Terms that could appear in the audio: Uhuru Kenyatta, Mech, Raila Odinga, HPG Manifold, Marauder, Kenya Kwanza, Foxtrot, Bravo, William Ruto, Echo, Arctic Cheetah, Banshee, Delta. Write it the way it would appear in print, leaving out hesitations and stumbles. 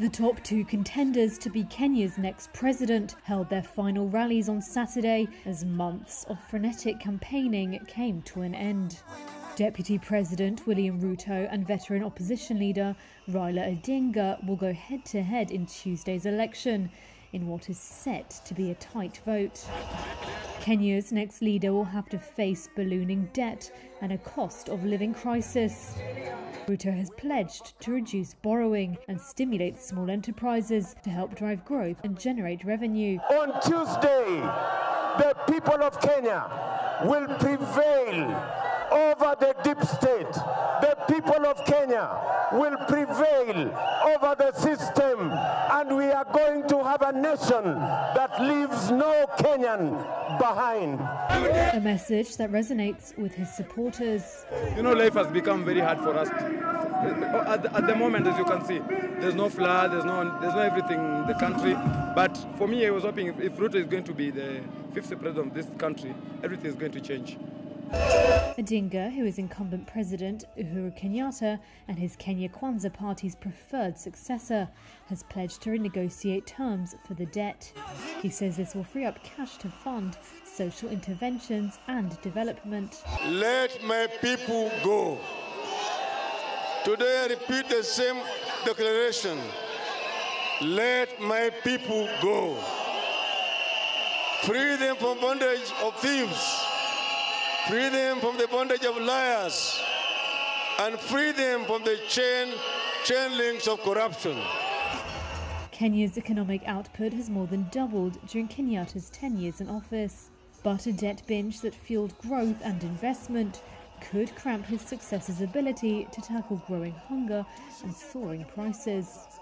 The top two contenders to be Kenya's next president held their final rallies on Saturday as months of frenetic campaigning came to an end. Deputy President William Ruto and veteran opposition leader Raila Odinga will go head-to-head in Tuesday's election, in what is set to be a tight vote. Kenya's next leader will have to face ballooning debt and a cost of living crisis. Ruto has pledged to reduce borrowing and stimulate small enterprises to help drive growth and generate revenue. On Tuesday, the people of Kenya will prevail over the deep state. The people of Kenya will prevail over the system, and we are going to have a nation that leaves no Kenyan behind. A message that resonates with his supporters. You know, life has become very hard for us. At the moment, as you can see, there's no flood, there's no everything in the country. But for me, I was hoping if Ruto is going to be the fifth president of this country, everything is going to change. Odinga, who is incumbent President Uhuru Kenyatta and his Kenya Kwanza party's preferred successor, has pledged to renegotiate terms for the debt. He says this will free up cash to fund social interventions and development. Let my people go. Today I repeat the same declaration. Let my people go. Free them from bondage of thieves. Free them from the bondage of liars, and free them from the chain links of corruption. Kenya's economic output has more than doubled during Kenyatta's 10 years in office. But a debt binge that fueled growth and investment could cramp his successor's ability to tackle growing hunger and soaring prices.